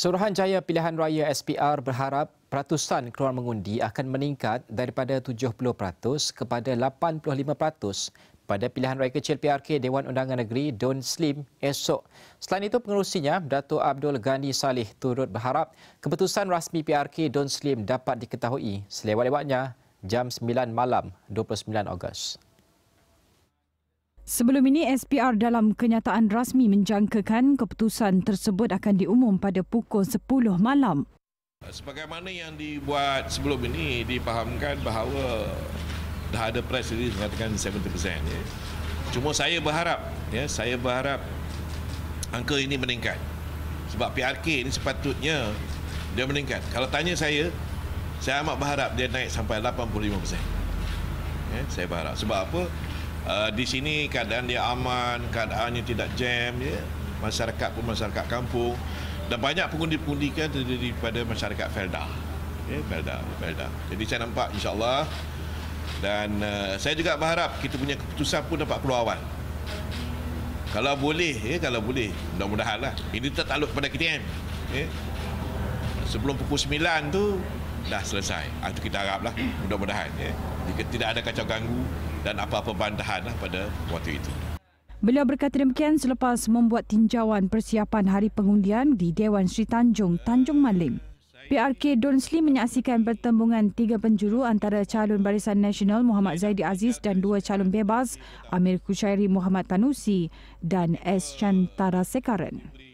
Suruhanjaya Pilihan Raya SPR berharap peratusan keluar mengundi akan meningkat daripada 70% kepada 85% pada Pilihan Raya Kecil PRK Dewan Undangan Negeri Don Slim esok. Selain itu, pengerusinya Dato' Abdul Gani Salih turut berharap keputusan rasmi PRK Don Slim dapat diketahui selewat-lewatnya jam 9 malam 29 Ogos. Sebelum ini, SPR dalam kenyataan rasmi menjangkakan keputusan tersebut akan diumum pada pukul 10 malam. Sebagaimana yang dibuat sebelum ini, dipahamkan bahawa dah ada press release mengatakan 70%. Ya. Cuma saya berharap angka ini meningkat. Sebab PRK ini sepatutnya dia meningkat. Kalau tanya saya amat berharap dia naik sampai 85%. Ya, saya berharap. Sebab apa? Di sini keadaan dia aman, keadaannya tidak jam, ya. Masyarakat pun masyarakat kampung, dan banyak pengundi-pengundi kan terdiri daripada masyarakat Felda, ya, Felda. Jadi saya nampak insya-Allah, dan saya juga berharap kita punya keputusan pun dapat keluar awal. Kalau boleh, mudah-mudahanlah. Ini tertakluk pada KTM, ya. Sebelum pukul 9 tu dah selesai. Itu kita haraplah, mudah-mudahan, ya. Jika tidak ada kacau ganggu dan apa-apa bantahanlah pada waktu itu. Beliau berkata demikian selepas membuat tinjauan persiapan hari pengundian di Dewan Sri Tanjung, Tanjung Malim. PRK Don Slim menyaksikan pertembungan tiga penjuru antara calon Barisan Nasional Muhammad Zaidi Aziz dan dua calon bebas Amir Kusyairi Muhammad Tanusi dan S. Chantara Sekaran.